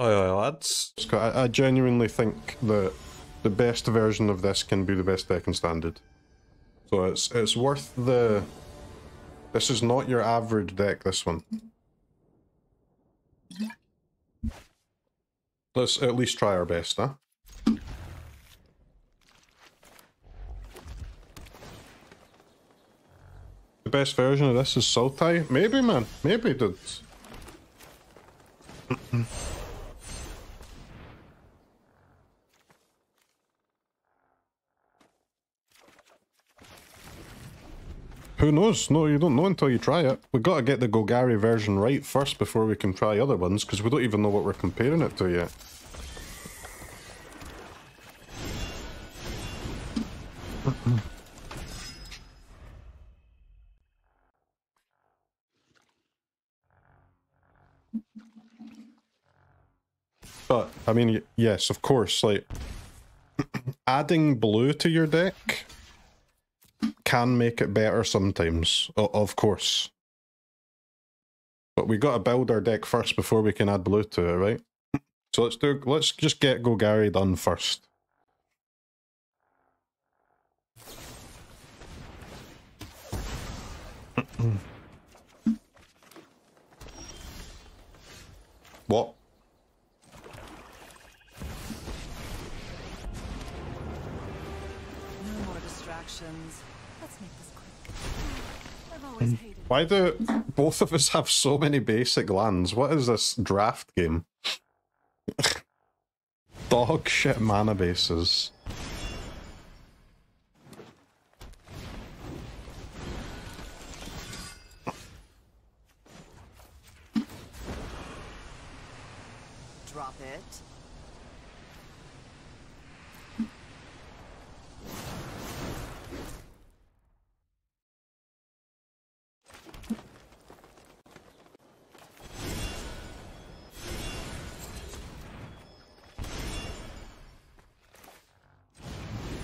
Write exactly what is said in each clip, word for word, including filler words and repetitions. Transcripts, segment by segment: Aye, aye, lads. Scott, I, I genuinely think that the best version of this can be the best deck in Standard. So it's it's worth the... This is not your average deck, this one. Let's at least try our best, huh? The best version of this is Sultai? Maybe, man. Maybe, dude. Who knows? No, you don't know until you try it. We've got to get the Golgari version right first before we can try other ones, because we don't even know what we're comparing it to yet. But, I mean, yes, of course, like, adding blue to your deck can make it better sometimes, of course. But we gotta build our deck first before we can add blue to it, right? So let's do let's just get Golgari done first. What? No more distractions. Why do both of us have so many basic lands? What is this draft game? Dog shit mana bases. Drop it.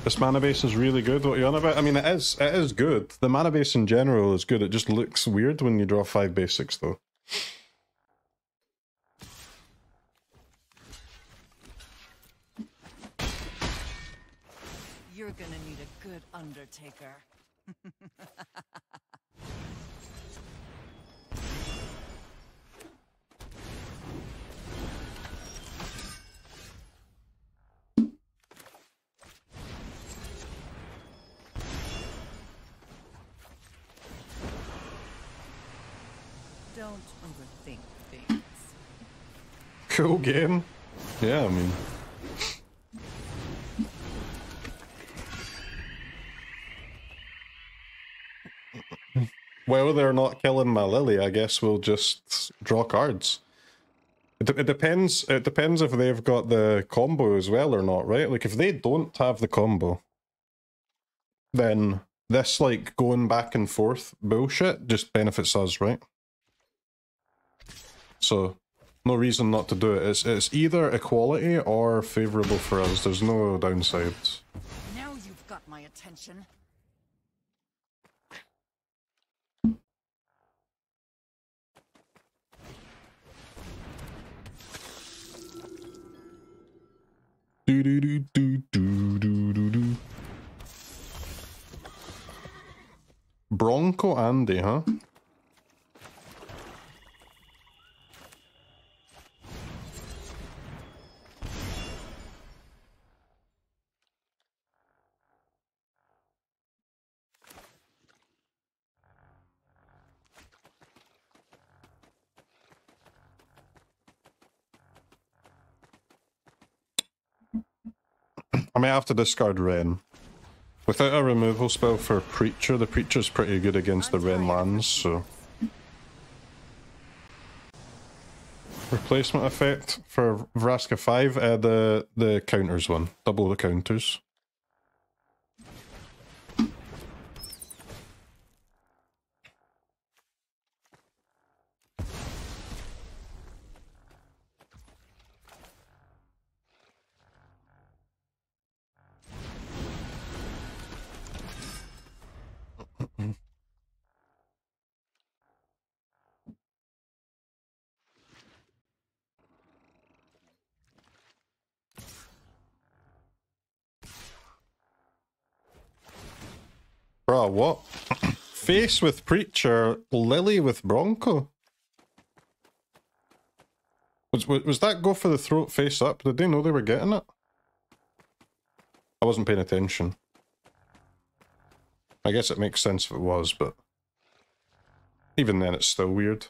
This mana base is really good. What are you on about? I mean, it is it is good. The mana base in general is good. It just looks weird when you draw five basics, though. You're gonna need a good undertaker. Don't overthink things. Cool game. Yeah, I mean. Well, they're not killing my Lily, I guess we'll just draw cards. It, it depends. It depends if they've got the combo as well or not, right? Like, if they don't have the combo, then this, like, going back and forth bullshit just benefits us, right? So, no reason not to do it. It's, it's either equality or favourable for us. There's no downsides. Now you've got my attention. Do do do do do do do do. Bronco Andy, huh? I may have to discard Ren. Without a removal spell for Preacher, the Preacher's pretty good against the Ren lands, so... Replacement effect for Vraska five, uh, the, the counters one. Double the counters. Bruh, what? Face with Preacher, Lily with Bronco. Was, was, was that go for the throat face up? Did they know they were getting it? I wasn't paying attention. I guess it makes sense if it was, but even then it's still weird.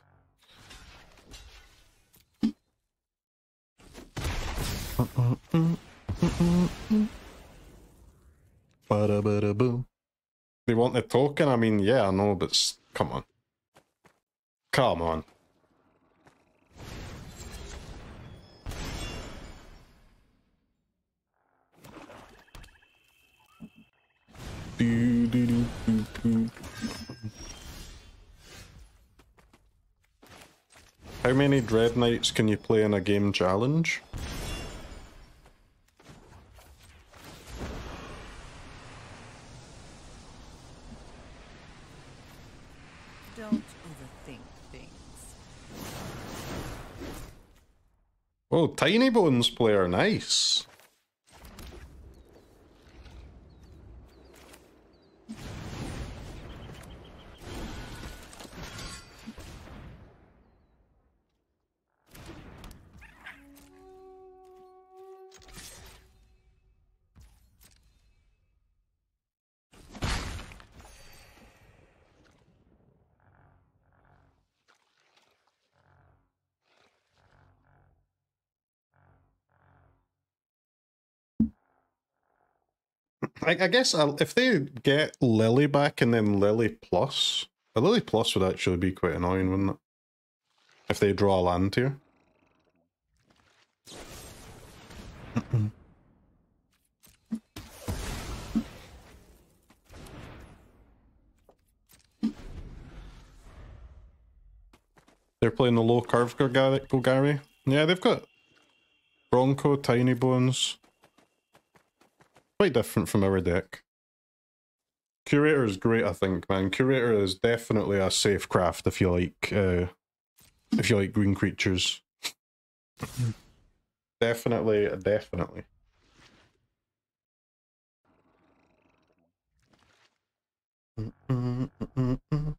Ba-da-ba-da-boom. They want the token? I mean, yeah, I know, but come on. Come on. Do, do, do, do, do. How many Dreadknights can you play in a game challenge? Oh, Tiny Bones player, nice. I guess I'll, if they get Lily back and then Lily Plus, a Lily Plus would actually be quite annoying, wouldn't it? If they draw a land here. They're playing the low curve Golgari. Yeah, they've got Bronco, Tiny Bones. Quite different from our deck. Curator is great, I think, man. Curator is definitely a safe craft if you like, uh, if you like green creatures. Definitely, definitely. Mm-mm, mm-mm, mm-mm.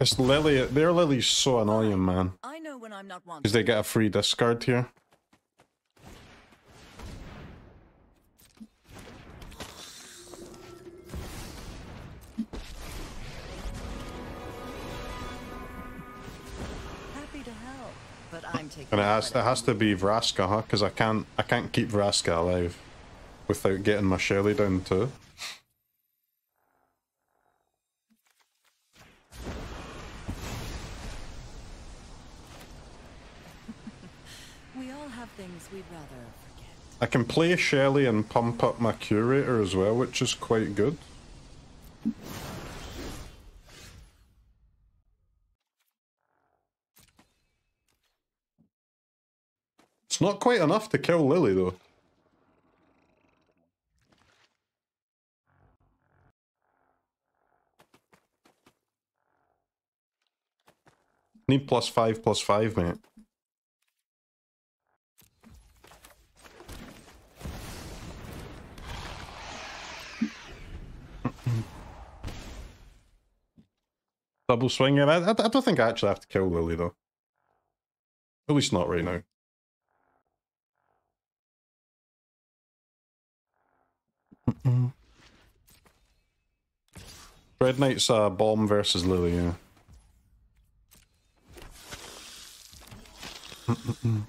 It's Lily. Their Lily's so annoying, man. I know when I'm not wanted. Because they get a free discard here. Happy to help, but I'm taking. And it has, it has to be Vraska, huh? Because I can't, I can't keep Vraska alive without getting my Shelly down too. I can play Shelly and pump up my Curator as well, which is quite good. It's not quite enough to kill Lily, though. Need plus five, plus five, mate. Double swing. I, I, I don't think I actually have to kill Lily, though. At least not right now. Mm-mm. Red Knight's uh, bomb versus Lily, yeah. Mm-mm-mm.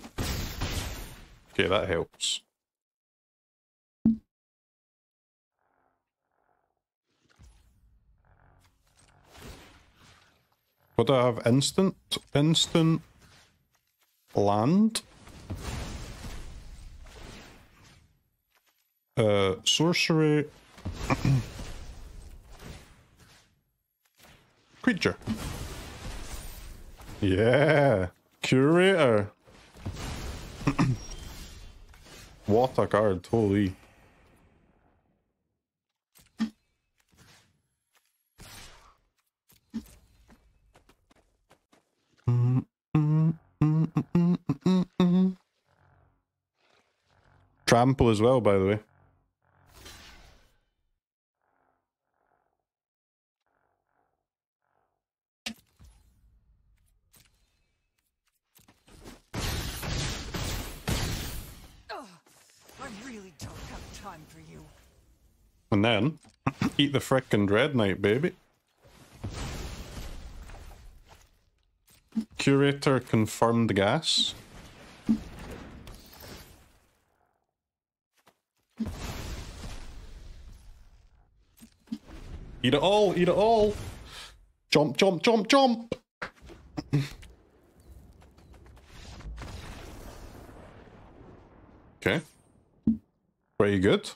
Okay, that helps. What do I have? Instant? Instant... Land? Uh, sorcery... Creature. Yeah! Curator. What a card, holy. Mm, mm, mm, mm, mm, mm, mm. Trample as well, by the way. And then, eat the frickin' Dreadknight, baby. Curator confirmed gas. Eat it all, eat it all. Jump, jump, jump, jump. Okay. Pretty good.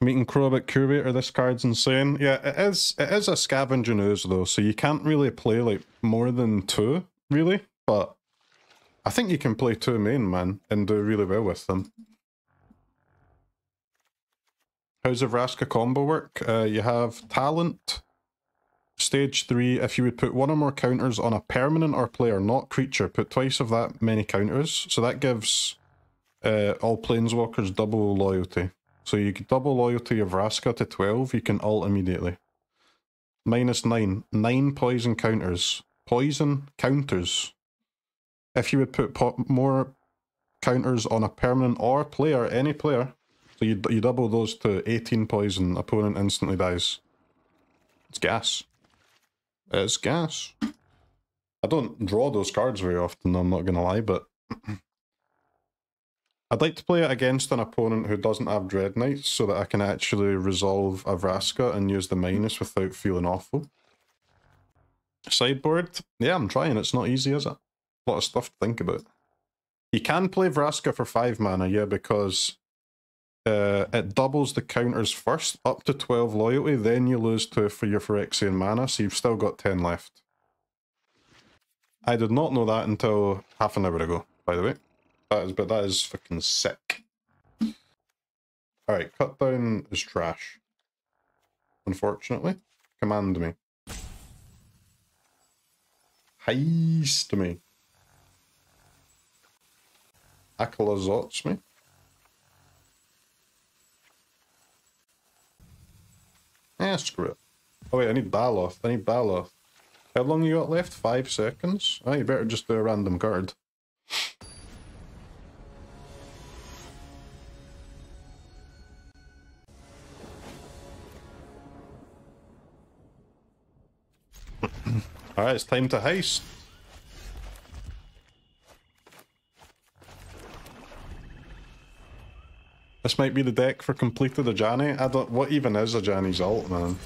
Meeting Crobat Curator, this card's insane. Yeah, it is it is a scavenger news though, so you can't really play like more than two, really. But I think you can play two main, man, and do really well with them. How's the Vraska combo work? Uh, you have talent. Stage three, if you would put one or more counters on a permanent or player, not creature, put twice of that many counters. So that gives uh, all planeswalkers double loyalty. So you can double loyalty of Vraska to twelve, you can ult immediately. Minus nine. Nine poison counters. Poison counters. If you would put po more counters on a permanent or player, any player, so you, you double those to eighteen poison, opponent instantly dies. It's gas. It's gas. I don't draw those cards very often, I'm not gonna lie, but... I'd like to play it against an opponent who doesn't have Dreadknights so that I can actually resolve a Vraska and use the minus without feeling awful. Sideboard? Yeah, I'm trying. It's not easy, is it? A lot of stuff to think about. You can play Vraska for five mana, yeah, because uh, it doubles the counters first, up to twelve loyalty, then you lose two for your Phyrexian mana, so you've still got ten left. I did not know that until half an hour ago, by the way. That is, but that is fucking sick. Alright, cut down is trash. Unfortunately. Command me. Heist me. Aclazotz me. Eh, screw it. Oh wait, I need Baloth. I need Baloth. How long you got left? Five seconds? Oh, you better just do a random card. Alright, it's time to heist. This might be the deck for completed Ajani. I don't. What even is Ajani's ult, man?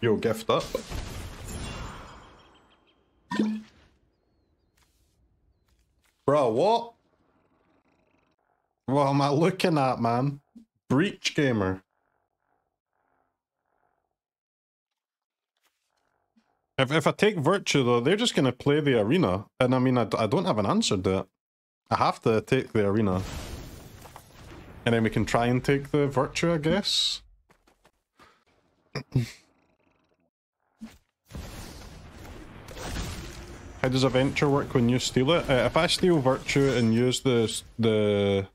Yo, gift up. Bro, what? What am I looking at, man? Breach Gamer. If, if I take Virtue though, they're just going to play the arena. And I mean, I, I don't have an answer to it. I have to take the arena. And then we can try and take the Virtue, I guess. How does a venture work when you steal it? Uh, if I steal Virtue and use the... the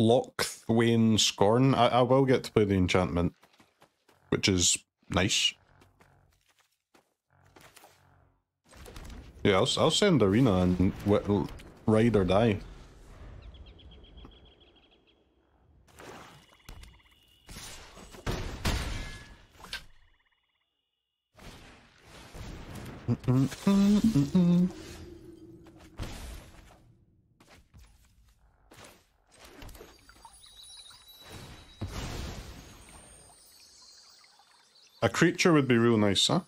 Lockthwain Scorn. I, I will get to play the enchantment, which is nice. Yeah, I'll, I'll send Arena and w ride or die. Mm-mm, mm-mm, mm-mm. A creature would be real nice, huh?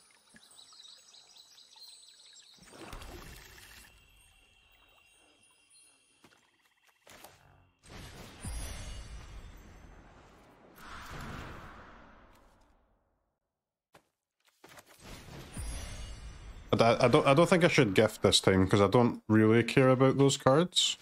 But I, I don't. I don't think I should gift this time because I don't really care about those cards.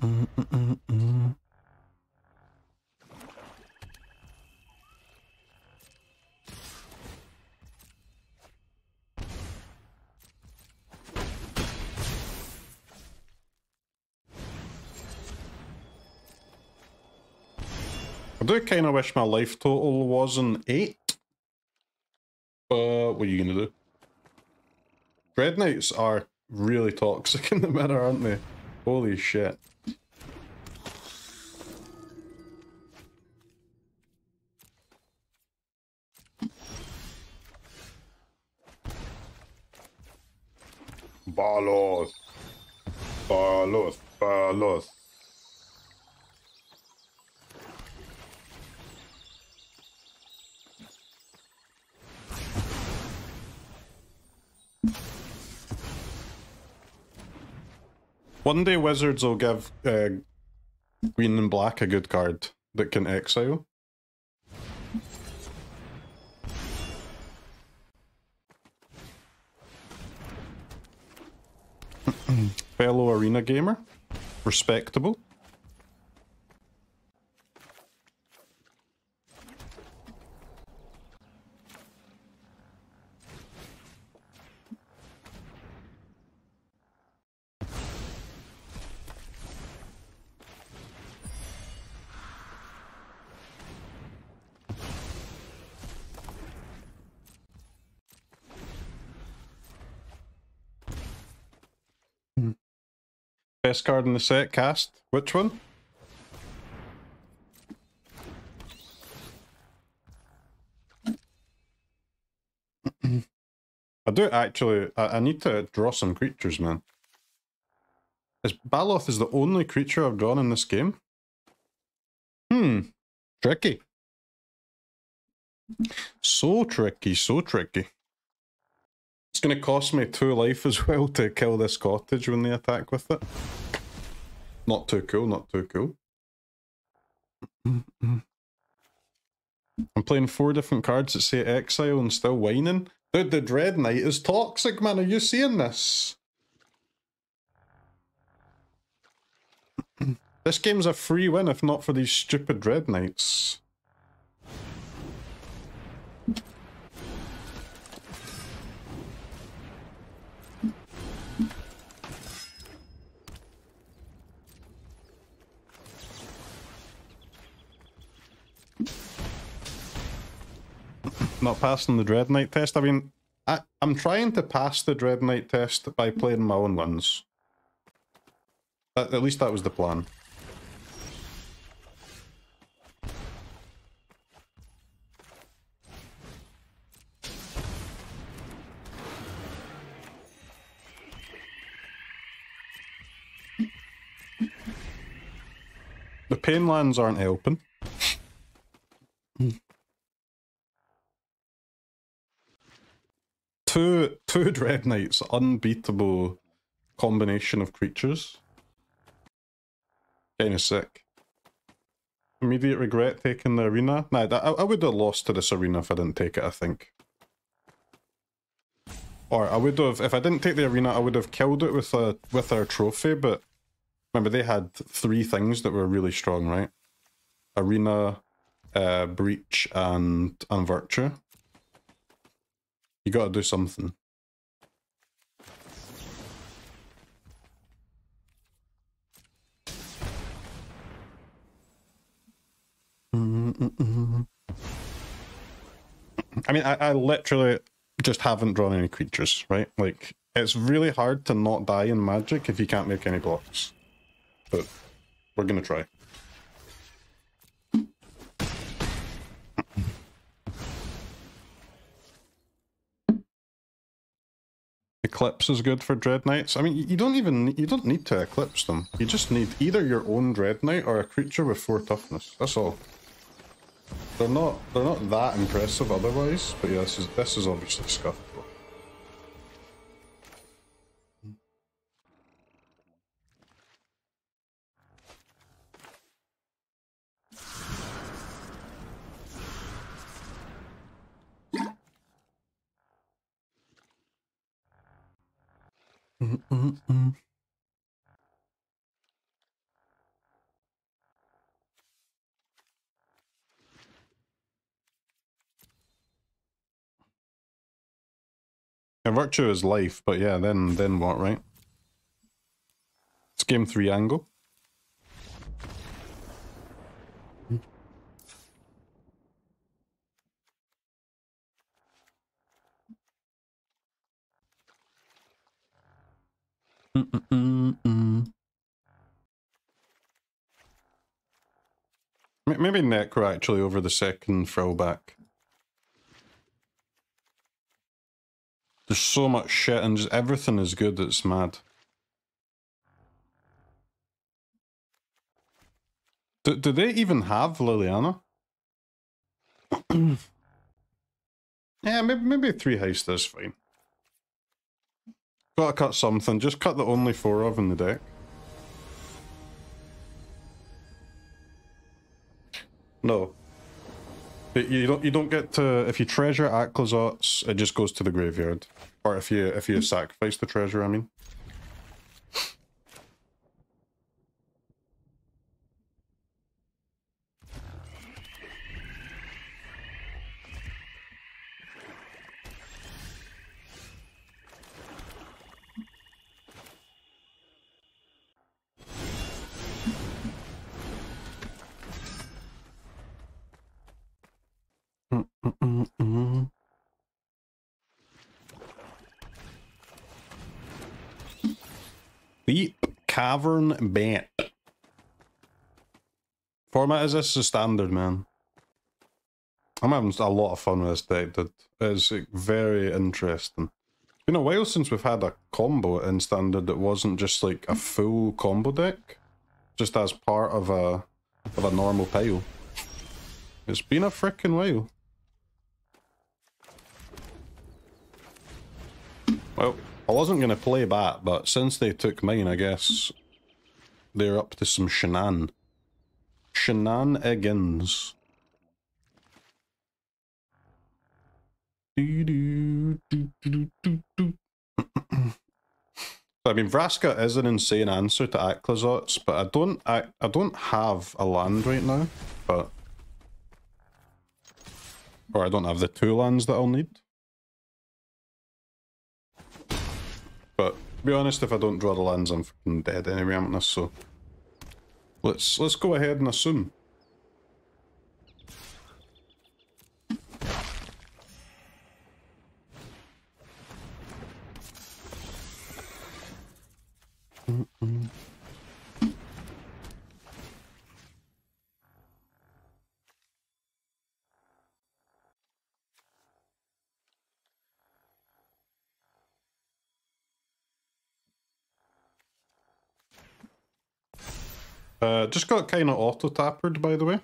Mm -mm -mm -mm. I do kind of wish my life total was an eight. But what are you going to do? Dreadknights are really toxic in the mirror, aren't they? Holy shit. Baloth. Baloth. Baloth. One day Wizards will give uh, green and black a good card that can exile. Fellow arena gamer. Respectable. Best card in the set cast. Which one? I do actually. I, I need to draw some creatures, man. Is Baloth is the only creature I've drawn in this game? Hmm. Tricky. So tricky. So tricky. It's going to cost me two life as well to kill this cottage when they attack with it. Not too cool, not too cool. I'm playing four different cards that say exile and still whining. Dude, the Dread Knight is toxic, man. Are you seeing this? This game's a free win if not for these stupid Dread Knights. Not passing the Dread Knight test. I mean, I, I'm trying to pass the Dread Knight test by playing my own ones. At, at least that was the plan. The pain lands aren't helping. Two, two Dread Knights, unbeatable combination of creatures. Kind of sick. Immediate regret taking the arena. Nah, I, I would have lost to this arena if I didn't take it, I think. Or I would have, if I didn't take the arena, I would have killed it with a with our trophy, but remember they had three things that were really strong, right? Arena, uh, Breach, and, and Virtue. You gotta do something. Mm-mm-mm. I mean, I, I literally just haven't drawn any creatures, right? Like, it's really hard to not die in Magic if you can't make any blocks. But we're gonna try. Eclipse is good for Dread Knights. I mean, you don't even, you don't need to eclipse them. You just need either your own Dread Knight or a creature with four toughness. That's all. They're not, they're not that impressive otherwise. But yeah, this is this is obviously scuffed. Mm -mm -mm. Yeah, virtue is life, but yeah, then then what, right? It's game three angle. Mm -mm -mm -mm. Maybe Necro actually over the second throwback. There's so much shit and just everything is good that's mad. Do, do they even have Liliana? Yeah, maybe, maybe three heist is fine. Gotta cut something, just cut the only four of in the deck. No. You don't, you don't get to, if you treasure Aclazotz, it just goes to the graveyard. Or if you, if you sacrifice the treasure, I mean. Deep Cavern Bent. Format is this the standard, man? I'm having a lot of fun with this deck, dude. It's like, very interesting. It's been a while since we've had a combo in standard that wasn't just like a full combo deck, just as part of a of a normal pile. It's been a frickin' while. Well, I wasn't going to play that, but since they took mine, I guess they're up to some shenan. Shenanigans. I mean, Vraska is an insane answer to Aclazotz, but I don't, I, I don't have a land right now, but or I don't have the two lands that I'll need. But to be honest, if I don't draw the lands, I'm fucking dead anyway, aren't I? So let's let's go ahead and assume. Mm-mm. Uh, just got kind of auto-tappered, by the way.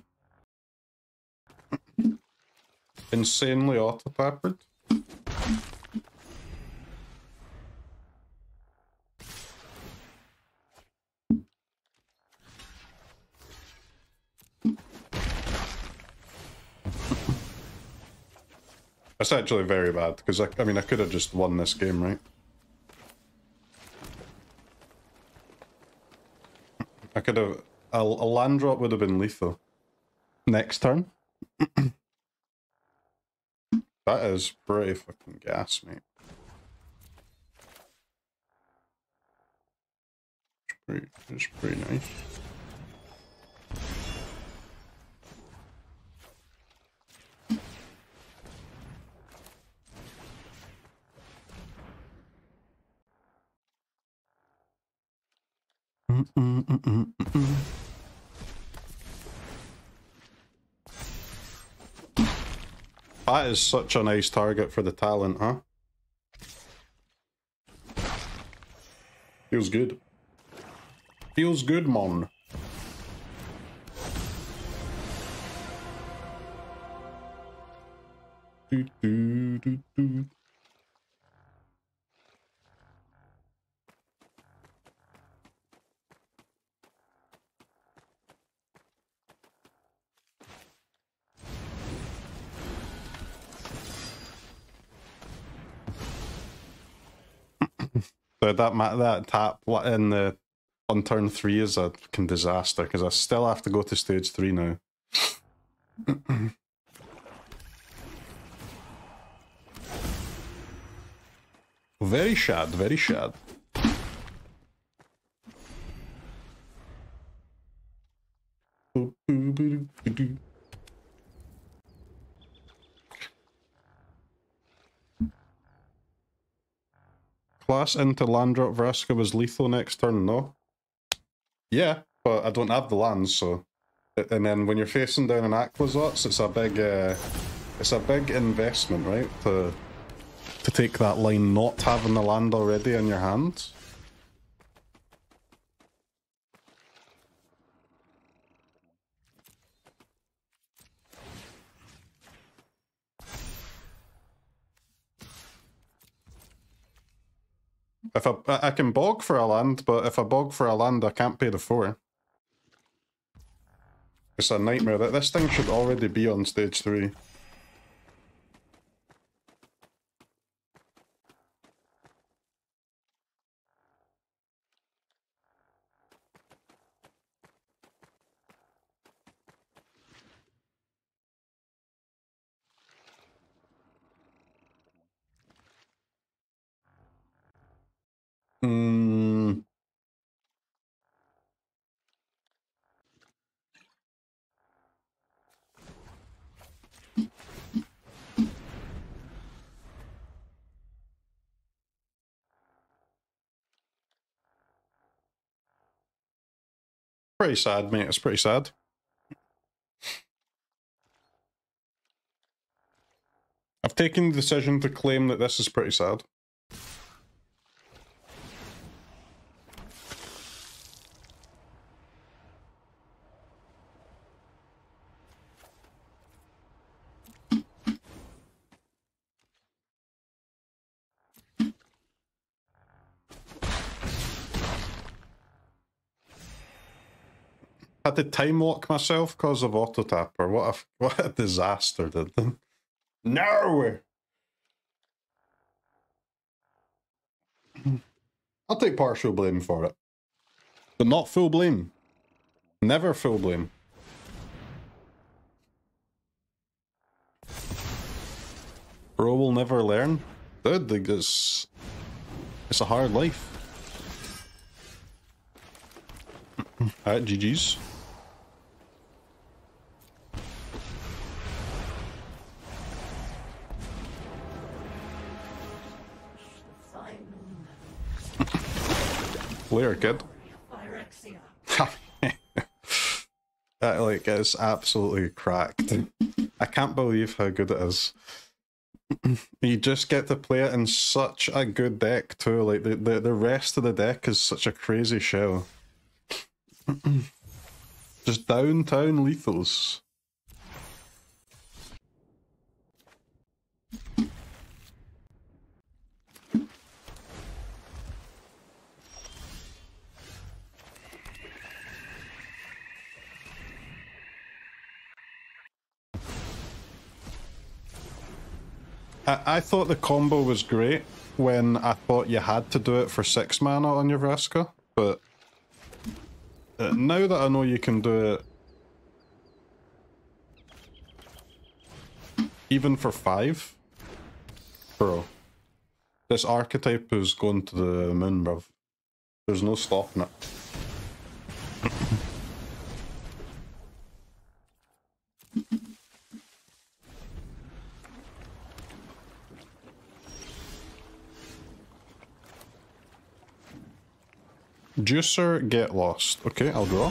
Insanely auto-tappered. That's actually very bad, because I, I mean, I could have just won this game, right? I could have... A, a land drop would have been lethal. Next turn. That is pretty fucking gas, mate. It's pretty, it's pretty nice. Mm -mm -mm -mm -mm. That is such a nice target for the talent, huh? Feels good. Feels good, mon. Do, do, do, do. So that that tap in the on turn three is a fucking disaster because I still have to go to stage three now. Very shad, very shad. Class into land drop Vraska was lethal next turn, no? Yeah, but I don't have the lands, so... And then when you're facing down an Aclazotz, it's a big... Uh, it's a big investment, right? To, to take that line not having the land already in your hand. If I, I can bog for a land, but if I bog for a land, I can't pay the four. It's a nightmare. That this thing should already be on stage three. Hmm. Pretty sad, mate. It's pretty sad. I've taken the decision to claim that this is pretty sad. Had to time lock myself because of auto tapper. What a what a disaster! Did them. No. I'll take partial blame for it, but not full blame. Never full blame. Bro will never learn, dude. It's it's a hard life. All right, G Gs. Later, kid. That like is absolutely cracked. I can't believe how good it is. You just get to play it in such a good deck too. Like the the, the rest of the deck is such a crazy shell. Just downtown lethals. I, I thought the combo was great when I thought you had to do it for six mana on your Vraska, but now that I know you can do it even for five, bro, this archetype is going to the moon, bruv. There's no stopping it. Juicer, get lost. Okay, I'll draw.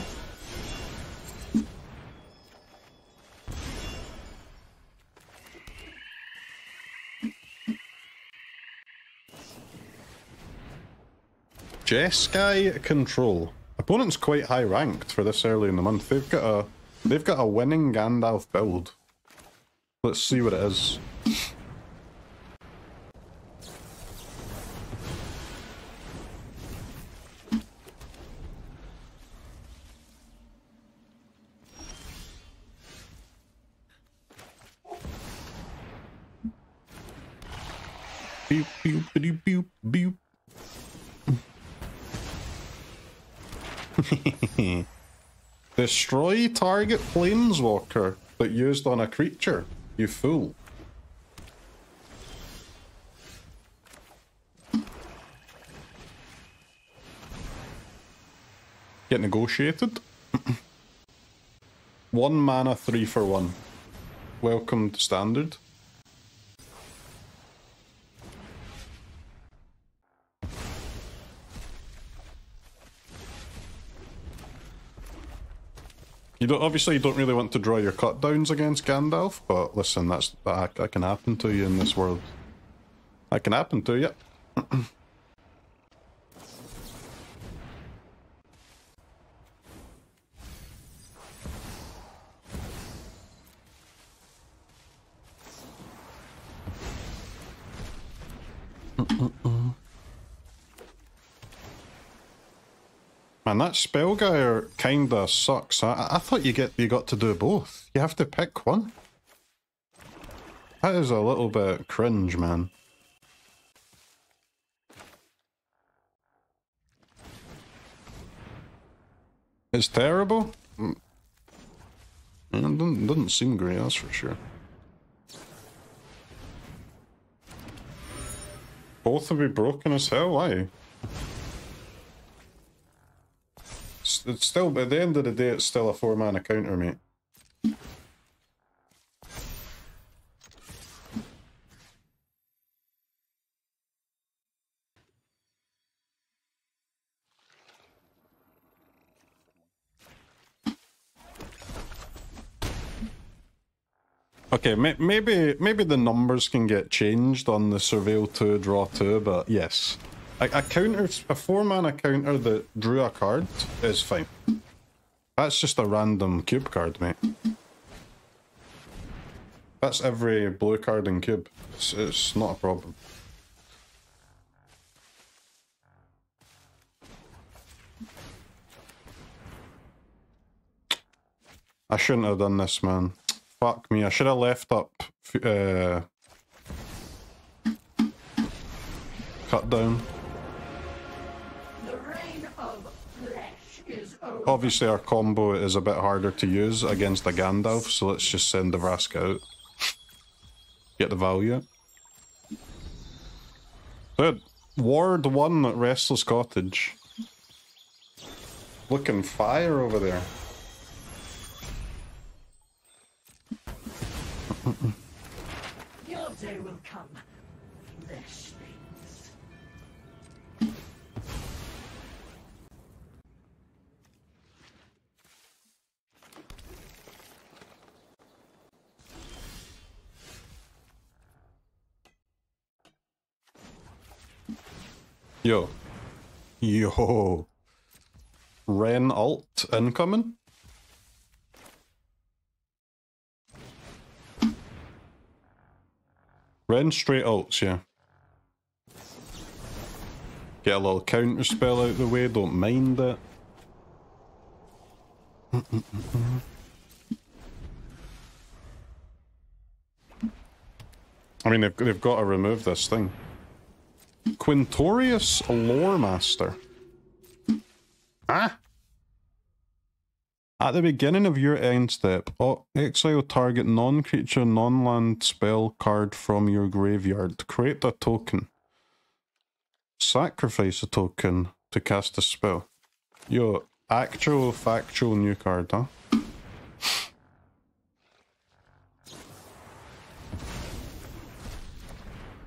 Jeskai control. Opponent's quite high ranked for this early in the month. They've got a they've got a winning Gandalf build. Let's see what it is. Destroy target planeswalker, but used on a creature. You fool. Get negotiated. One mana, three for one. Welcome to standard. You don't, obviously you don't really want to draw your cutdowns against Gandalf, but listen, that's that, that can happen to you in this world. That can happen to you. Man, that Spellguire kinda sucks. I, I thought you get you got to do both. You have to pick one. That is a little bit cringe, man. It's terrible. It doesn't, doesn't seem great, that's for sure. Both will be broken as hell, aye. It's still, by the end of the day, it's still a four mana counter, mate. Okay, may maybe maybe the numbers can get changed on the Surveil two, Draw two, but yes. A, a counter, a four mana counter that drew a card is fine. That's just a random cube card, mate. That's every blue card in cube. It's, it's not a problem. I shouldn't have done this, man. Fuck me, I should have left up uh, cut down. Obviously our combo is a bit harder to use against a Gandalf, so let's just send the Vraska out. Get the value. Dude, Ward one at Restless Cottage. Looking fire over there. Your day will come. Flesh things. Yo. Yo. Ren alt incoming? Ren straight ults, yeah. Get a little counter spell out the way, don't mind it. I mean, they've, they've got to remove this thing. Quintorius Loremaster. Ah! At the beginning of your end step, oh, exile target non-creature, non-land spell card from your graveyard. Create a token. Sacrifice a token to cast a spell. Yo, actual, factual new card, huh?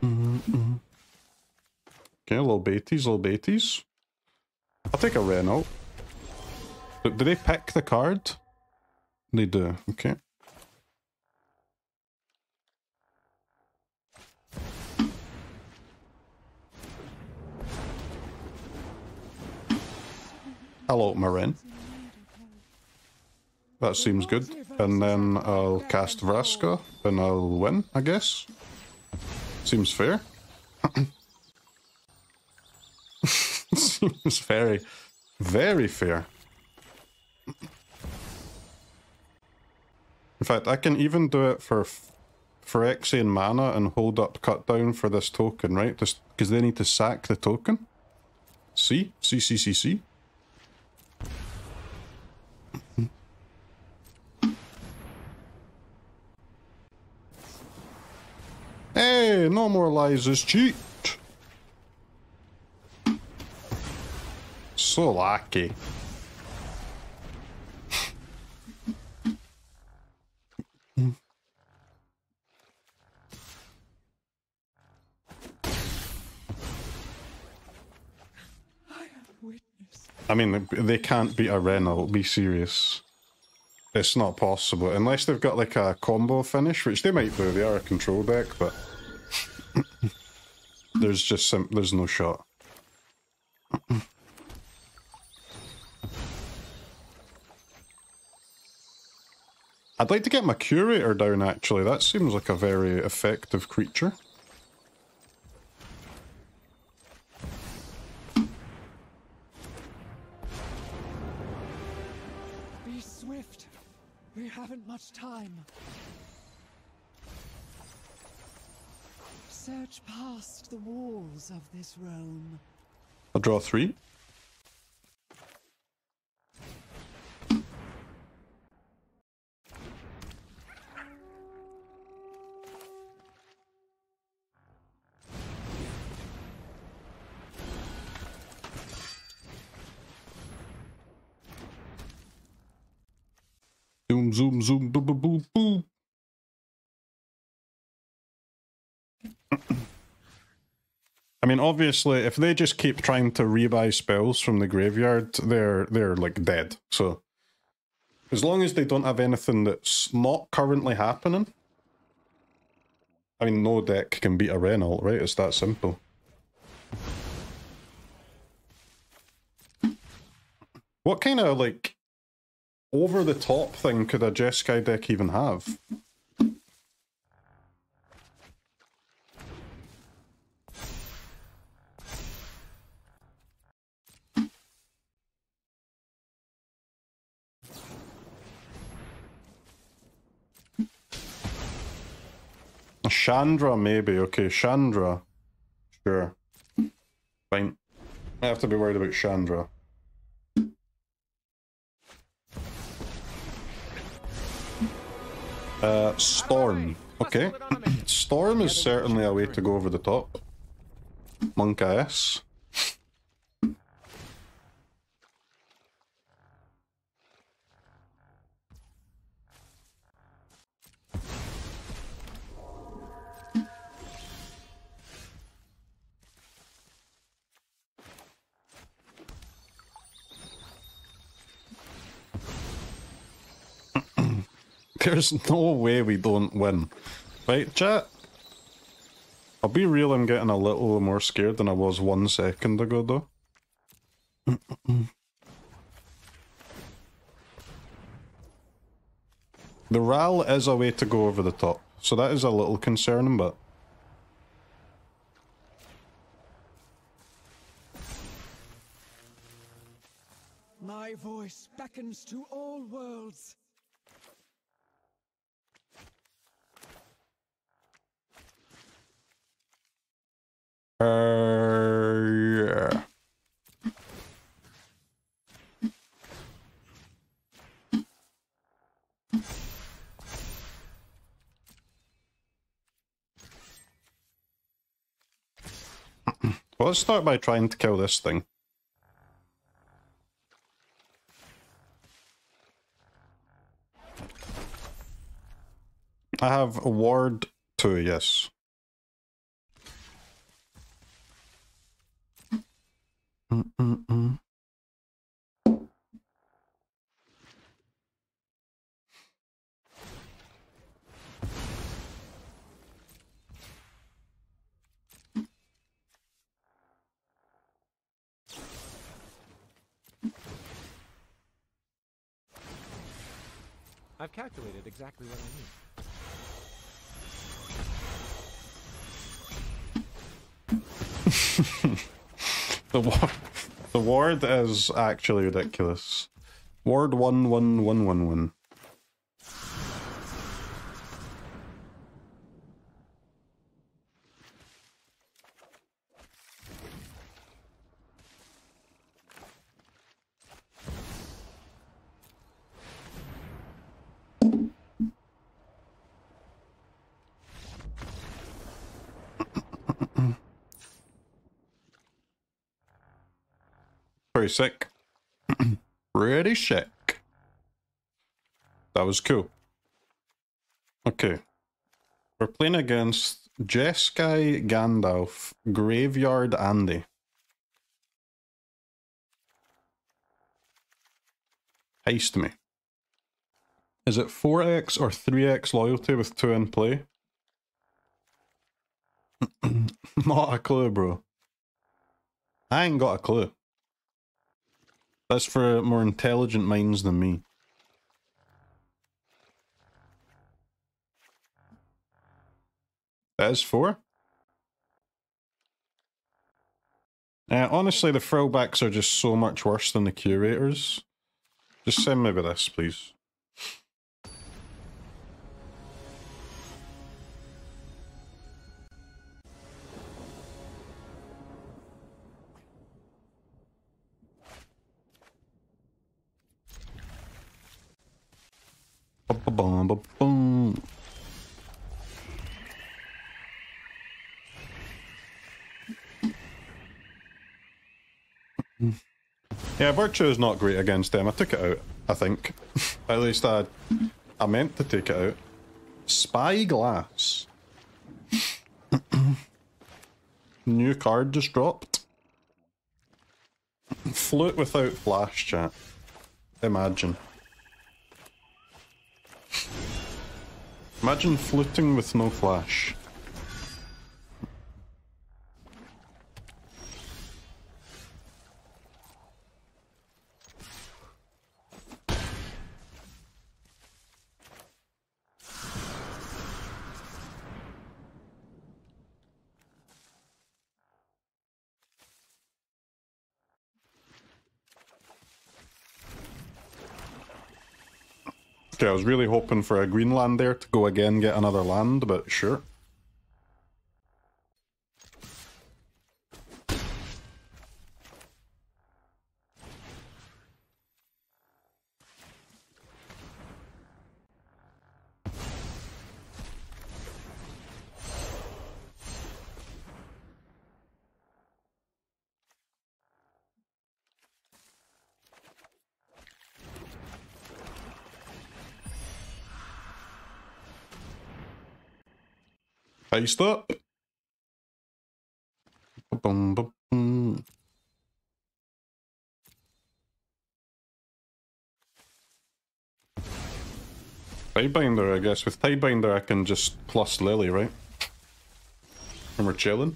Mm-mm. Okay, little baities, little baities. I'll take a Reynauld. Do they pick the card? They do, okay. Hello, Marin. That seems good. And then I'll cast Vraska and I'll win, I guess. Seems fair. Seems very, very fair. In fact, I can even do it for for Exian mana and hold up cut down for this token, right? Just because they need to sack the token. See? See, see, see, see. Hey, no more lies is cheat. So lucky. I mean, they can't beat a Reynauld, be serious. It's not possible, unless they've got like a combo finish, which they might do, they are a control deck, but there's just some, there's no shot. I'd like to get my Curator down actually, that seems like a very effective creature. Haven't much time. Search past the walls of this realm. I'll draw three. Zoom, zoom, boo, boo, boo, boo. I mean, obviously, if they just keep trying to rebuy spells from the graveyard, they're, they're like, dead. So, as long as they don't have anything that's not currently happening, I mean, no deck can beat a Reynauld, right? It's that simple. What kind of, like, over-the-top thing could a Jeskai deck even have? A Chandra, maybe. Okay, Chandra. Sure. Fine. I have to be worried about Chandra. Uh, Storm. Okay. Storm is certainly a way to go over the top. Monk ass. There's no way we don't win. Right, chat? I'll be real, I'm getting a little more scared than I was one second ago, though. The R A L is a way to go over the top, so that is a little concerning, but... My voice beckons to all worlds. Uh, yeah. Well, let's start by trying to kill this thing. I have ward two, yes. Mm-mm-mm. I've calculated exactly what I need. The ward, the ward is actually ridiculous. Ward one one one one one. Pretty sick. Pretty sick. That was cool. Okay. We're playing against Jeskai, Gandalf, Graveyard Andy. Heist me. Is it four X or three X loyalty with two in play? Not a clue, bro. I ain't got a clue. That's for more intelligent minds than me. That is four. Uh, honestly, the throwbacks are just so much worse than the curators. Just send me with this, please. Ba-ba-bum, ba-bum. Yeah, Virtue is not great against them. I took it out, I think. At least I, I meant to take it out. Spyglass. New card just dropped. Flute without flash, chat. Imagine. Imagine fluting with no flash. Okay, I was really hoping for a green land there to go again, get another land, but sure. Heist up. Boom, boom, boom. Tidebinder, I guess. With Tidebinder, I can just plus Lily, right? And we're chilling.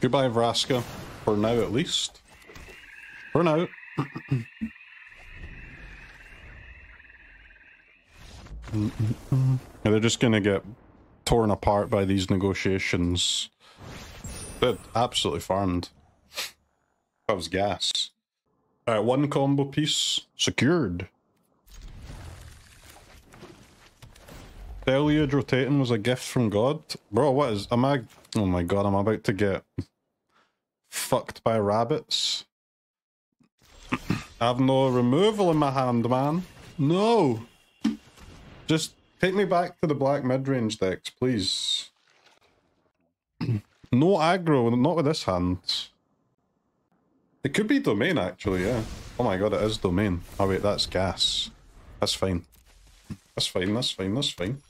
Goodbye, Vraska. For now, at least. For now. Yeah, they're just gonna get torn apart by these negotiations. They're absolutely farmed. That was gas. Alright, one combo piece secured. Deluge rotating was a gift from God. Bro, what is... am I... oh my god, I'm about to get... fucked by rabbits. I have no removal in my hand, man. No! Just take me back to the black mid-range decks, please. No aggro, not with this hand. It could be Domain, actually, yeah. Oh my god, it is Domain. Oh wait, that's gas. That's fine. That's fine, that's fine, that's fine.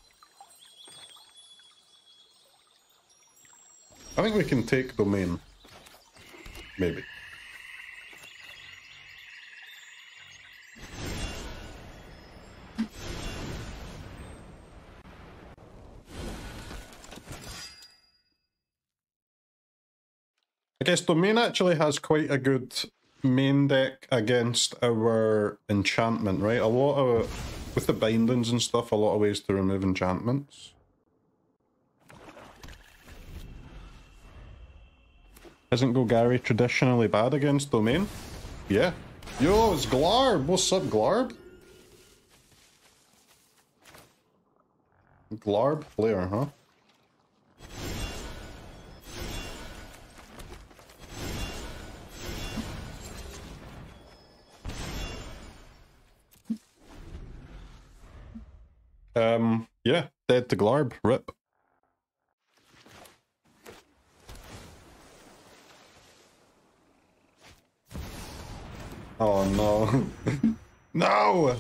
I think we can take Domain. Maybe. I guess Domain actually has quite a good main deck against our enchantment, right? A lot of, with the bindings and stuff, a lot of ways to remove enchantments. Isn't Golgari traditionally bad against Domain? Yeah. Yo, it's Glarb! What's up, Glarb? Glarb player, huh? Um, yeah, dead to Glarb, rip. Oh no. No!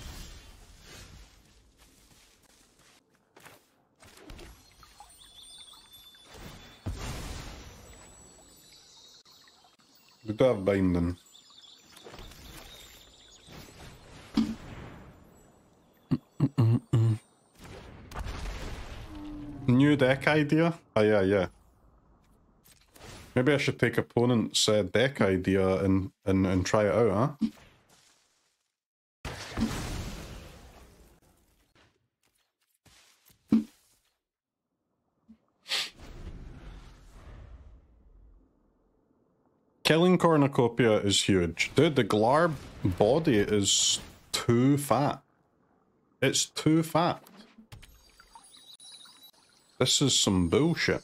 We do have binding. New deck idea? Oh yeah, yeah. Maybe I should take opponent's uh, deck idea and, and, and try it out, huh? Killing Cornucopia is huge. Dude, the Glarb body is too fat. It's too fat. This is some bullshit.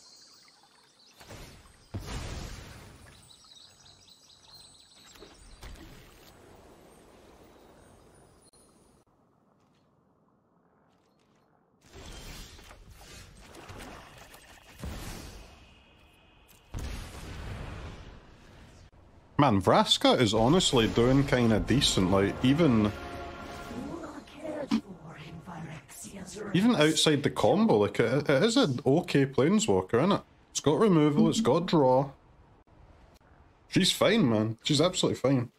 Man, Vraska is honestly doing kind of decent, like, even... Even outside the combo, like, it, it is an okay Planeswalker, isn't it? It's got removal, it's got draw. She's fine, man. She's absolutely fine.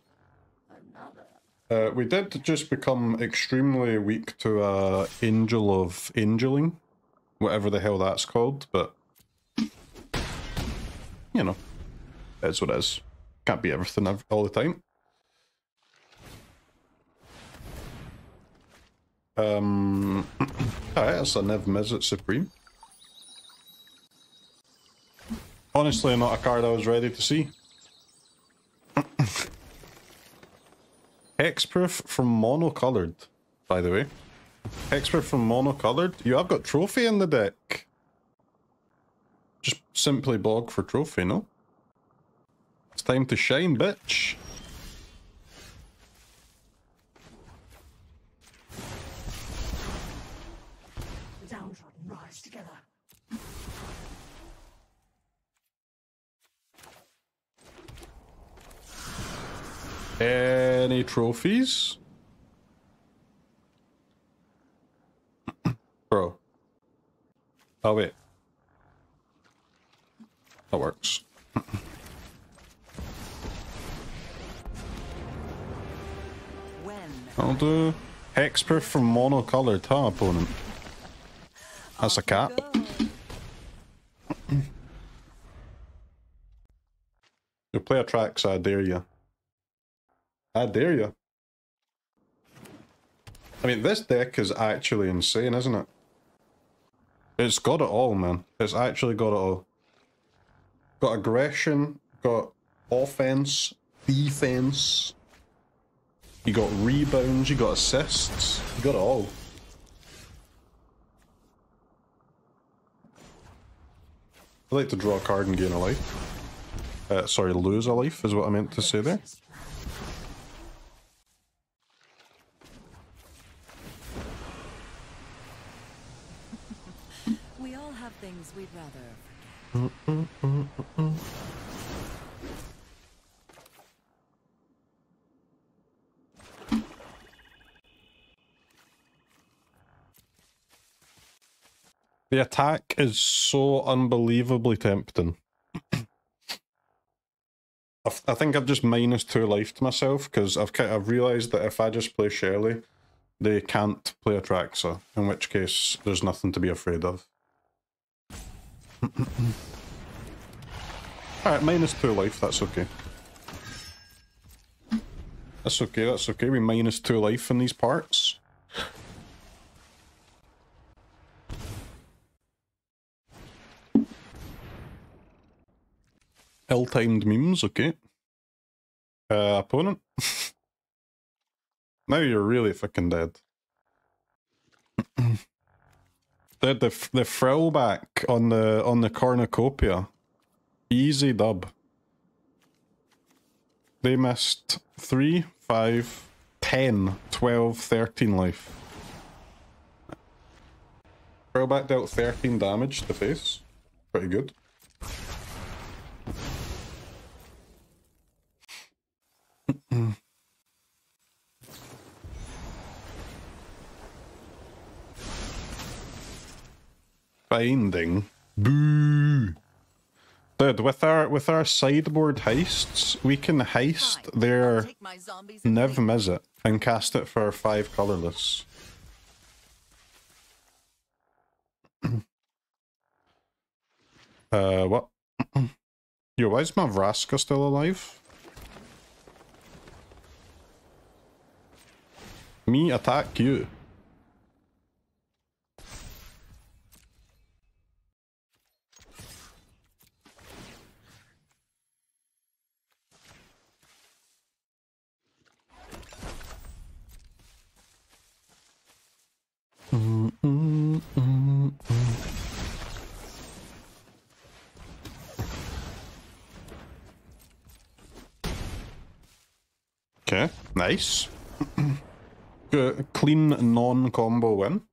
Uh, we did just become extremely weak to uh, Angel of Angeling. Whatever the hell that's called, but... You know, that's what it is. Can't be everything all the time. Um, alright, that's a Niv-Mizzet Supreme. Honestly, not a card I was ready to see. Hexproof from monocolored, by the way. Hexproof from monocolored. You have got Trophy in the deck. Just simply bog for Trophy, no? It's time to shine, bitch. The downtrodden rise together. Any trophies? Bro. Oh wait. That works. I'll do Hexproof from monocolored, huh, opponent? That's a cat. You'll play a Trax, I dare you. I dare you. I mean, this deck is actually insane, isn't it? It's got it all, man. It's actually got it all. Got aggression, got offense, defense. You got rebounds, you got assists, you got it all. I like to draw a card and gain a life. Uh, sorry, lose a life is what I meant to say there. We all have things we'd rather forget. Mm-mm-mm-mm. The attack is so unbelievably tempting. I, I think I've just minus two life to myself because I've I've realised that if I just play Shelly, they can't play Atraxa, in which case there's nothing to be afraid of. Alright, minus two life, that's okay. That's okay, that's okay, we minus two life in these parts. Ill-timed memes, okay. Uh, opponent. Now you're really fucking dead. the the the frill back on the on the Cornucopia, easy dub. They missed three, five, ten, twelve, thirteen life. Crowbat dealt thirteen damage to the face. Pretty good. Binding. Boo! Dude, with our with our sideboard heists, we can heist their Niv-Mizzet and cast it for five colorless. Uh, what? Yo, why is my Vraska still alive? Me attack you. Mm, mm, mm, mm. Okay, nice. Good, clean non-combo win.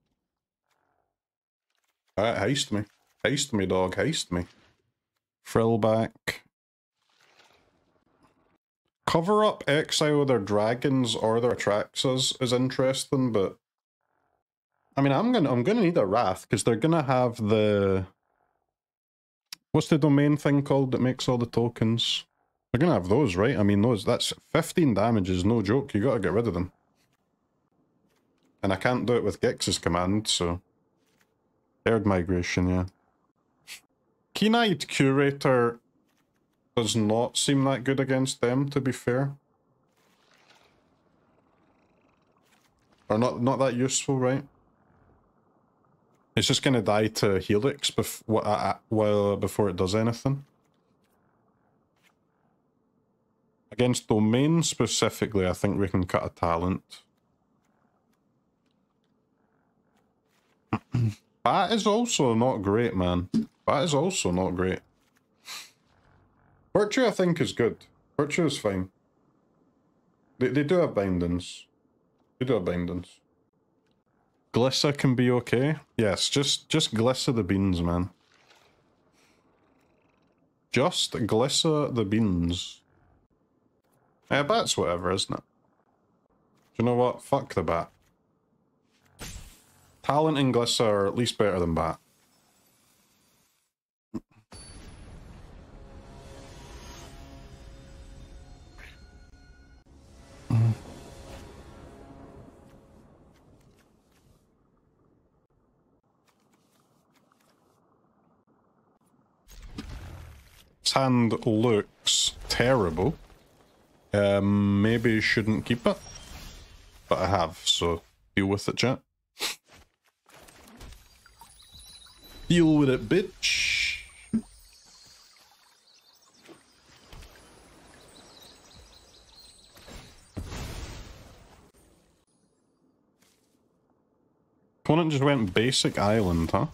Alright, heist me. Heist me, dog, heist me. Frill back. Cover up exile their dragons or their Atraxas is interesting, but I mean I'm gonna I'm gonna need a Wrath, because they're gonna have the what's the domain thing called that makes all the tokens? They're gonna have those, right? I mean, those, that's fifteen damage is no joke. You gotta get rid of them. And I can't do it with Gex's command, so... Third migration, yeah. Keen-Eyed Curator does not seem that good against them, to be fair. Or not, not that useful, right? It's just gonna die to Helix bef well, before it does anything. Against Domain specifically, I think we can cut a talent. That is also not great, man. That is also not great. Virtue, I think, is good. Virtue is fine. They, they do have bindings. They do have bindings. Glissa can be okay. Yes, just, just Glissa the beans, man. Just Glissa the beans. Yeah, bat's whatever, isn't it? Do you know what? Fuck the bat. Talent and Glissa are at least better than bat. This hand looks terrible. Um, maybe shouldn't keep it, but I have, so deal with it, chat. Deal with it, bitch. Opponent just went basic island, huh?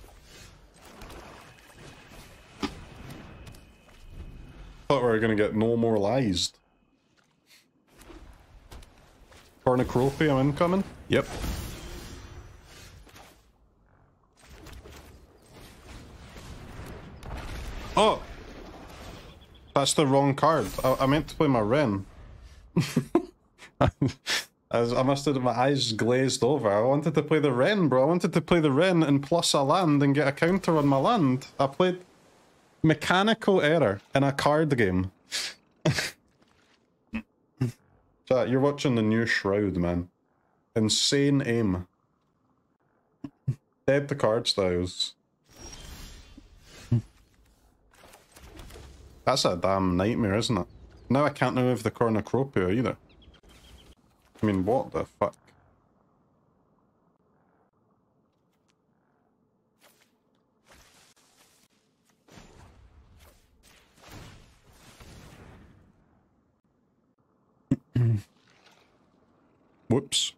Thought we were gonna get no more lies. Cornucopia incoming? Yep. Oh! That's the wrong card. I, I meant to play my Ren. I, I must have, my eyes glazed over. I wanted to play the Ren, bro. I wanted to play the Ren and plus a land and get a counter on my land. I played mechanical error in a card game. Chat, you're watching the new Shroud, man. Insane aim. Dead to card styles. That's a damn nightmare, isn't it? Now I can't remove the Cornucopia either. I mean, what the fuck? Whoops.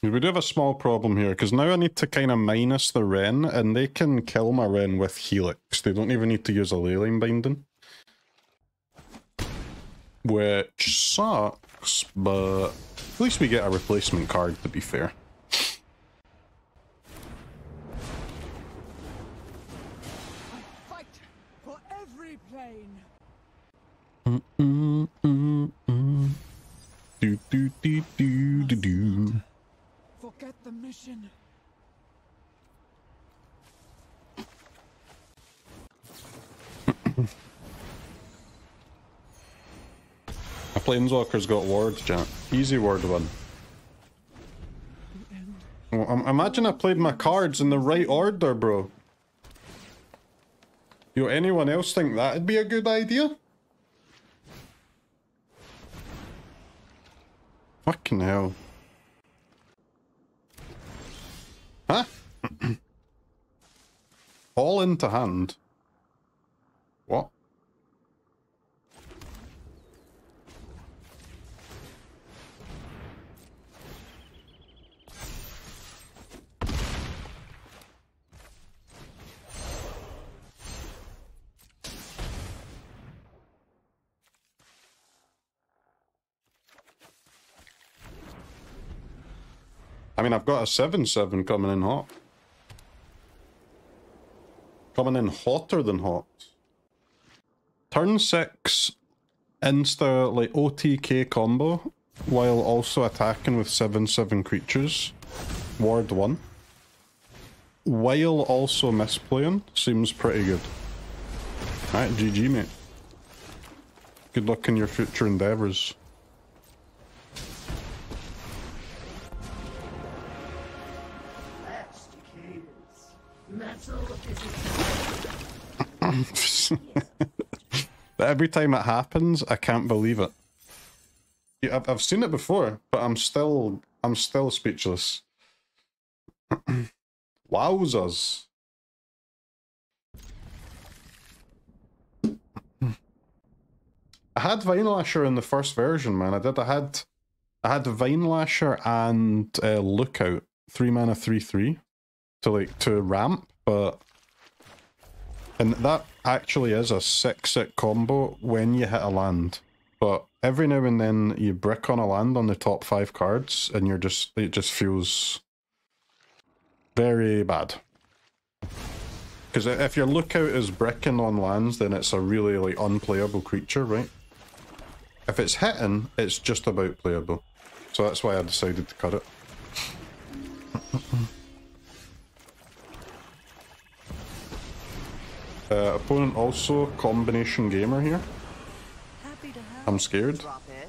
We do have a small problem here, because now I need to kind of minus the Wren, and they can kill my Wren with Helix. They don't even need to use a Leyline Binding. which sucks, but at least we get a replacement card, to be fair. I fight for every plane. Mm mm mm mm. Do do do do do do. Forget the mission. A planeswalker's got ward, Jack. Easy ward one. Well, I'm, imagine I played my cards in the right order, bro. Yo, anyone else think that'd be a good idea? Fucking hell. Huh? All into hand. What? I mean, I've got a seven seven coming in hot. Coming in hotter than hot. Turn six, insta, like, O T K combo, while also attacking with seven seven creatures. Ward one. While also misplaying, seems pretty good. Alright, G G, mate. Good luck in your future endeavours. Every time it happens, I can't believe it. Yeah, I've, I've seen it before, but I'm still, I'm still speechless. Wowzers. I had Vine Lasher in the first version, man. I did. I had, I had Vine Lasher and uh, Lookout, three mana, three three, to like to ramp, but. And that actually is a six-hit combo when you hit a land. But every now and then you brick on a land on the top five cards and you're just, it just feels very bad. Because if your Lookout is bricking on lands, then it's a really like unplayable creature, right? If it's hitting, it's just about playable. So that's why I decided to cut it. Uh, opponent also combination gamer here. Happy to have I'm scared. Drop it.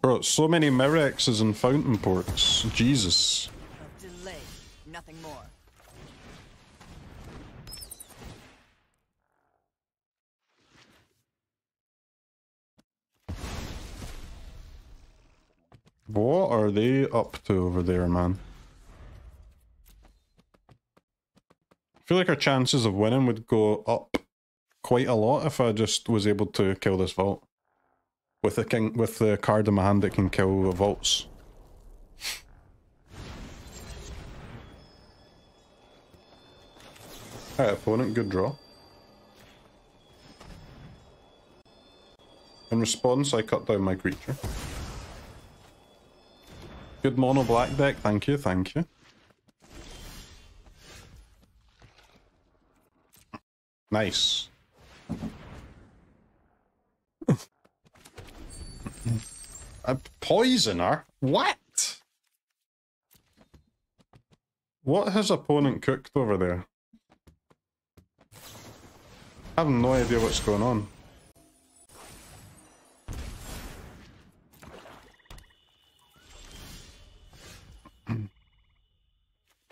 Bro, so many Mirexes and Fountainports. Jesus. Delay, nothing more. What are they up to over there, man? I feel like our chances of winning would go up quite a lot if I just was able to kill this vault. With the king, with the card in my hand that can kill vaults. Alright, opponent, good draw. In response, I cut down my creature. Good mono black deck, thank you, thank you. Nice. A poisoner? What? What has opponent cooked over there? I have no idea what's going on.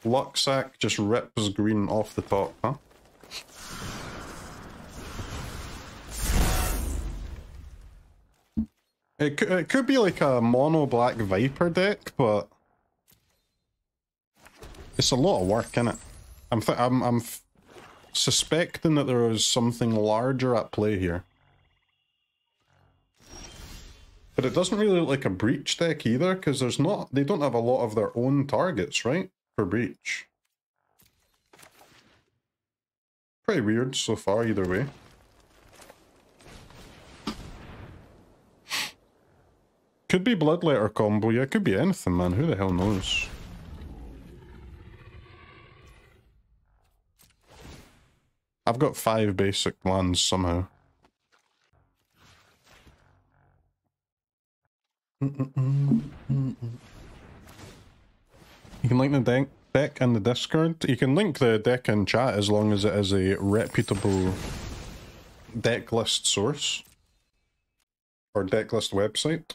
Lucksack just rips green off the top, huh? It, it could be like a mono black Viper deck, but it's a lot of work, innit? I'm th I'm I'm f suspecting that there is something larger at play here, but it doesn't really look like a breach deck either, because there's not they don't have a lot of their own targets, right? For breach. Pretty weird so far, either way. Could be Bloodletter combo, yeah, could be anything, man, who the hell knows? I've got five basic lands somehow. Mm-mm-mm, mm-mm. You can link the deck deck in the Discord. You can link the deck in chat as long as it is a reputable deck list source or deck list website.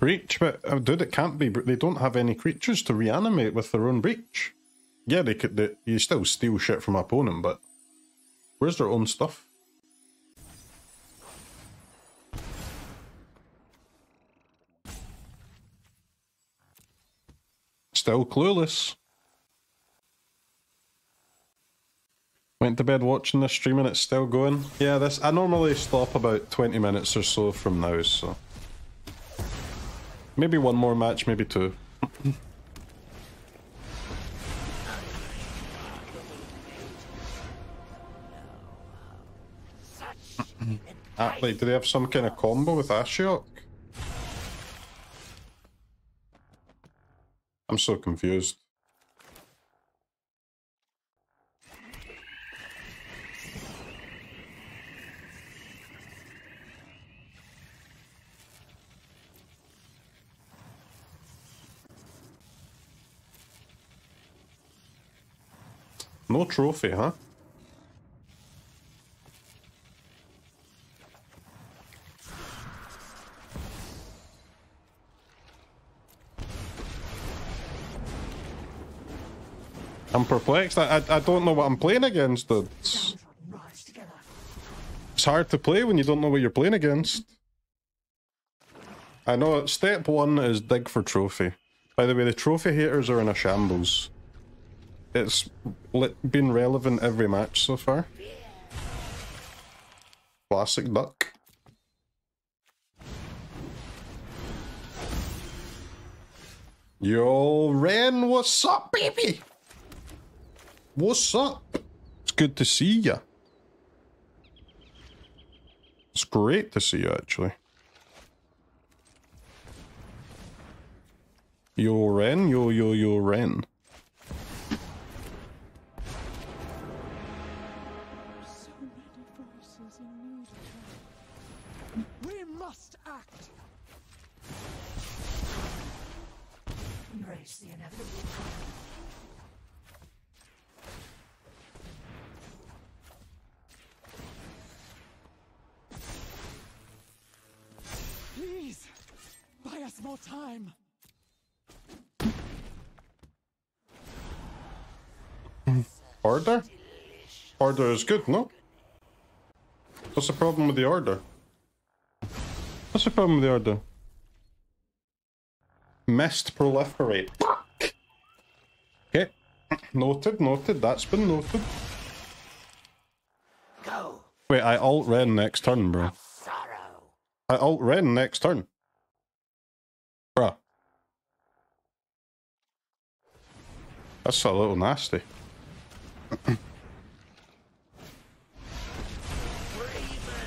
Breach, but oh, dude, it can't be. They don't have any creatures to reanimate with their own breach. Yeah, they could. They, you still steal shit from opponent, but where's their own stuff? Still clueless. Went to bed watching this stream and it's still going. Yeah, this I normally stop about twenty minutes or so from now, so maybe one more match, maybe two. Actually, do they have some kind of combo with Ashiok? I'm so confused. No trophy, huh? I'm perplexed. I, I I don't know what I'm playing against. It's, it's hard to play when you don't know what you're playing against. I know step one is dig for trophy. By the way, the trophy haters are in a shambles. It's been relevant every match so far. Classic duck. Yo, Ren, what's up, baby? What's up? It's good to see ya. It's great to see you, actually. Yo, Ren, yo, yo, yo, Ren. So many voices in need of help. We must act. Embrace the inevitable. Please, buy us more time. Order? Order is good, no? What's the problem with the order? What's the problem with the order? Mist proliferate. Okay. Noted, noted, that's been noted. Go. Wait, I alt Ren next turn, bro. I alt Ren next turn. Bruh. That's a little nasty.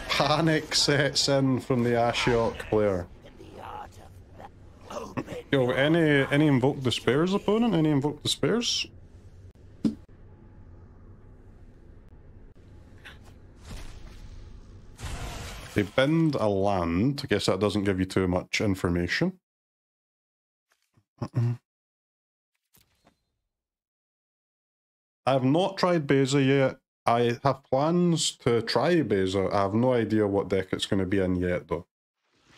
Panic sets in from the Ashiok player. Yo, any any Invoke Despairs opponent? Any Invoke Despairs? They bind a land. I guess that doesn't give you too much information. I have not tried Beza yet. I have plans to try Beza. I have no idea what deck it's going to be in yet, though.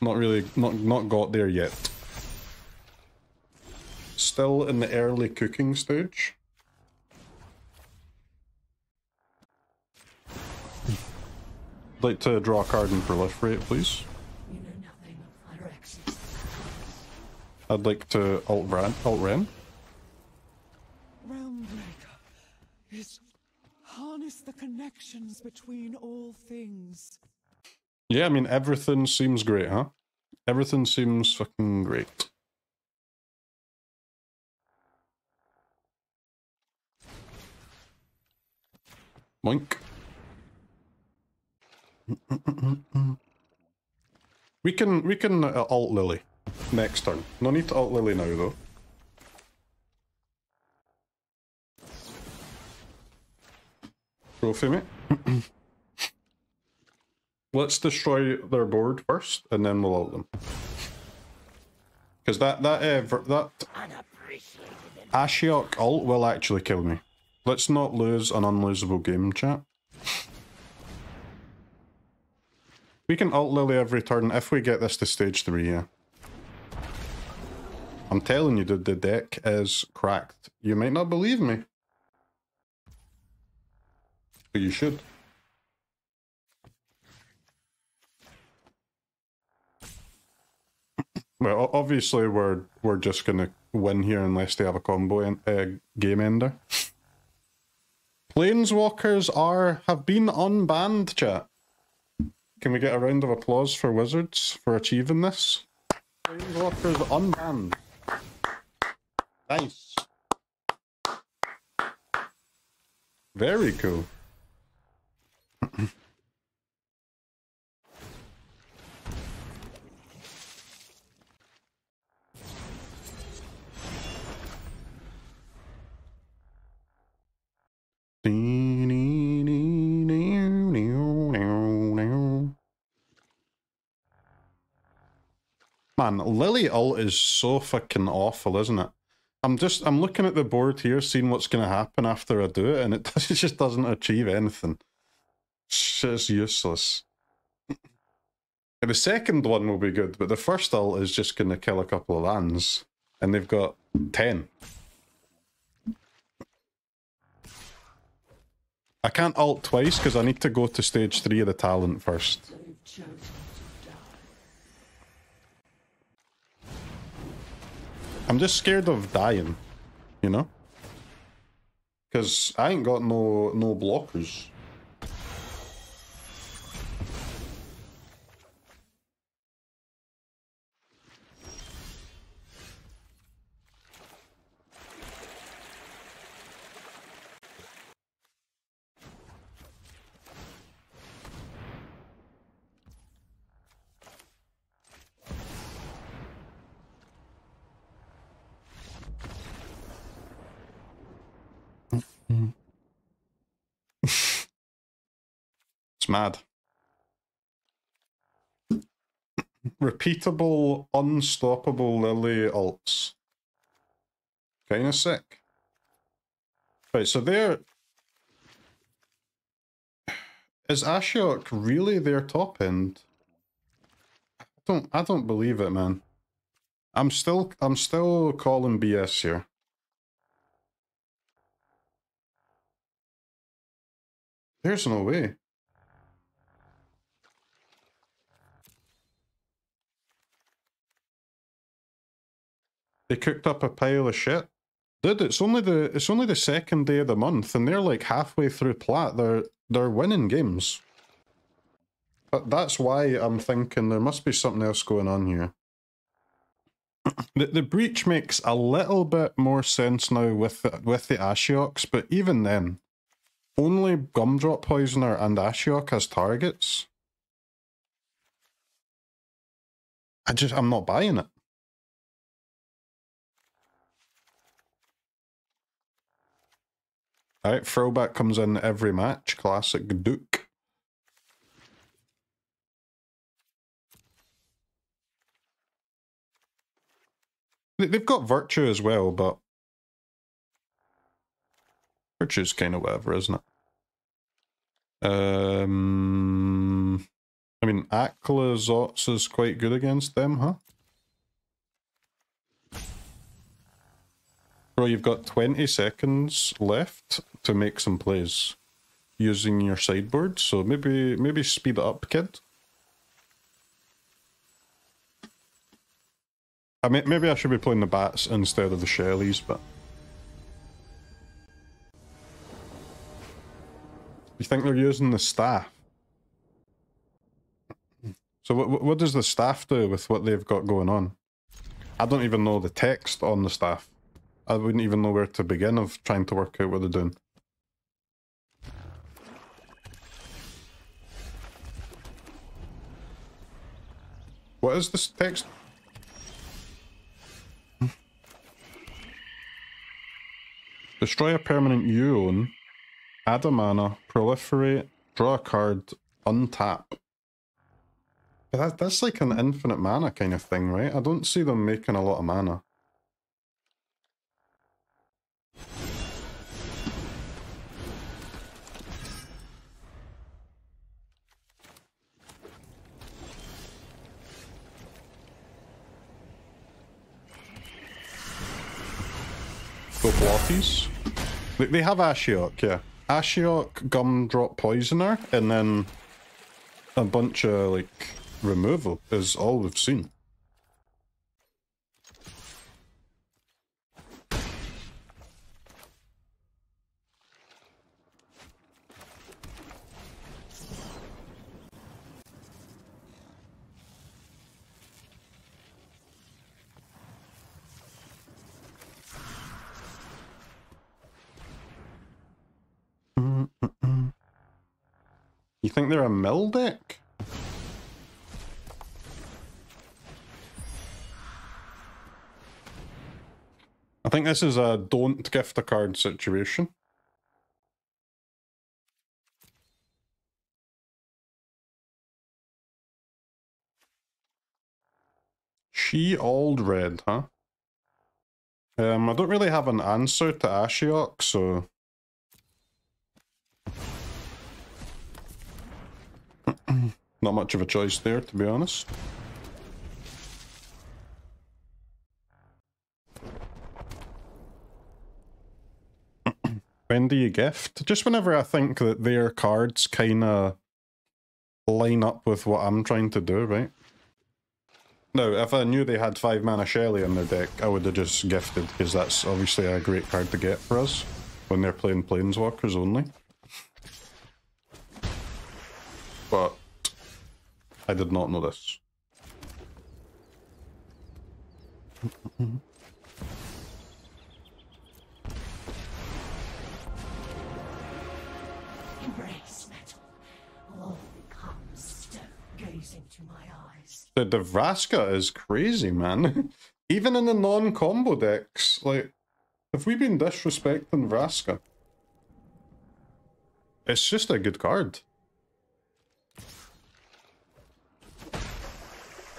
Not really, not, not got there yet. Still in the early cooking stage. I'd like to draw a card and proliferate, please. You know nothing of our existence. I'd like to alt Ren. Alt Ren. Realmbreaker is harness the connections between all things. Yeah, I mean everything seems great, huh? Everything seems fucking great. Boink. We can we can uh, alt Lily next turn. No need to alt Lily now though. Trophy, mate. Let's destroy their board first, and then we'll alt them. Because that that uh, that Ashiok alt will actually kill me. Let's not lose an unlosable game, chat. We can alt Lily every turn if we get this to stage three, yeah. I'm telling you, dude, the deck is cracked. You might not believe me. But you should. Well, obviously we're we're just gonna win here unless they have a combo in, uh, game ender. Planeswalkers are have been unbanned, chat. Can we get a round of applause for Wizards for achieving this? Planeswalkers unbanned. Nice. Very cool. Man, Lily ult is so fucking awful, isn't it? I'm just, I'm looking at the board here, seeing what's going to happen after I do it, and it, does, it just doesn't achieve anything. It's useless. The second one will be good, but the first ult is just going to kill a couple of lands, and they've got ten. I can't ult twice because I need to go to stage three of the talent first. I'm just scared of dying, you know? Because I ain't got no, no blockers. Mad. Repeatable, unstoppable Lily alts. Kinda sick. Right, so they're... Is Ashiok really their top end? I don't I don't believe it, man. I'm still I'm still calling B S here. There's no way. They cooked up a pile of shit. Dude, it's only the it's only the second day of the month and they're like halfway through plat. They're they're winning games. But that's why I'm thinking there must be something else going on here. The the breach makes a little bit more sense now with the, with the Ashioks, but even then, only Gumdrop Poisoner and Ashiok as targets. I just I'm not buying it. Alright, throwback comes in every match. Classic Duke. They've got Virtue as well, but... Virtue's kind of whatever, isn't it? Um, I mean, Aclazotz is quite good against them, huh? Bro, you've got twenty seconds left to make some plays using your sideboard, so maybe maybe speed it up, kid. I mean, maybe I should be playing the bats instead of the Shellys, but... You think they're using the staff? So what, what does the staff do with what they've got going on? I don't even know the text on the staff. I wouldn't even know where to begin of trying to work out what they're doing. What is this text? Destroy a permanent you own, add a mana, proliferate, draw a card, untap. But that, that's like an infinite mana kind of thing, right? I don't see them making a lot of mana. Go Blotties. They have Ashiok, yeah. Ashiok, Gumdrop, Poisoner, and then a bunch of, like, removal is all we've seen. You think they're a mill deck? I think this is a don't gift a card situation. She old red, huh? Um, I don't really have an answer to Ashiok, so... Not much of a choice there, to be honest. When do you gift? Just whenever I think that their cards kind of line up with what I'm trying to do, right? Now, if I knew they had five mana Shelly in their deck, I would have just gifted, because that's obviously a great card to get for us when they're playing Planeswalkers only. But I did not know this. Embrace metal. All becomes stone. Gaze into my eyes. The, the Vraska is crazy, man. Even in the non-combo decks, like, have we been disrespecting Vraska? It's just a good card.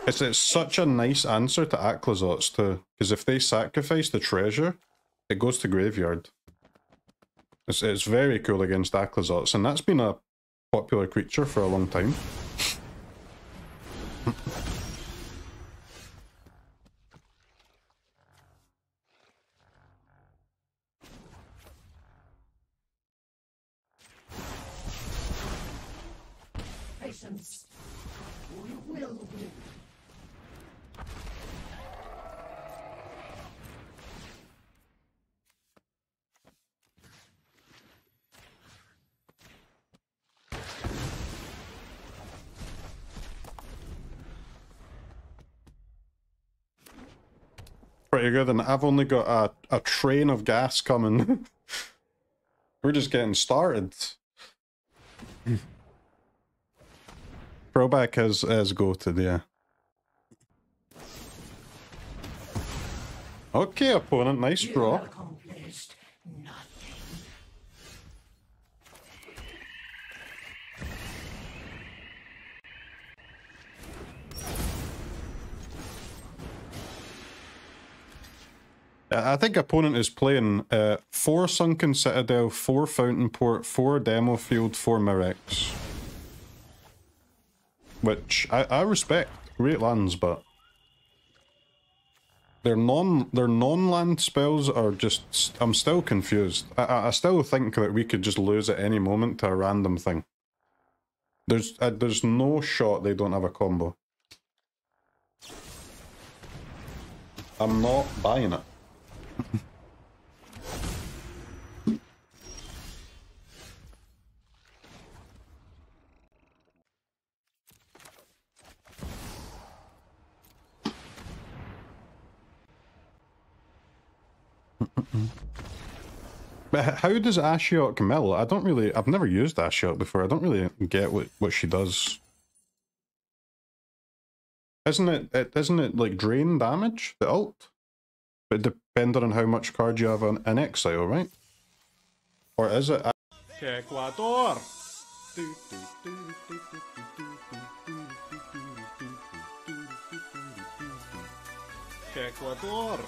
It's, it's such a nice answer to Aclazotz too, because if they sacrifice the treasure, it goes to graveyard. It's, it's very cool against Aclazotz, and that's been a popular creature for a long time. Patience. We will win. Pretty good, and I've only got a, a train of gas coming. We're just getting started. Throwback is, is goated, yeah. Okay, opponent, nice draw. I think opponent is playing uh, four Sunken Citadel, four Fountainport, four Demo Field, four Mirex. Which I, I respect. Great lands, but their non their non land spells are just. I'm still confused. I I still think that we could just lose at any moment to a random thing. There's uh, there's no shot they don't have a combo. I'm not buying it. But how does Ashiok mill? I don't really, I've never used Ashiok before. I don't really get what, what she does. Isn't it, it, isn't it like drain damage, the ult? But depending on how much card you have on, in exile, right? Or is it... Ecuador! Ecuador!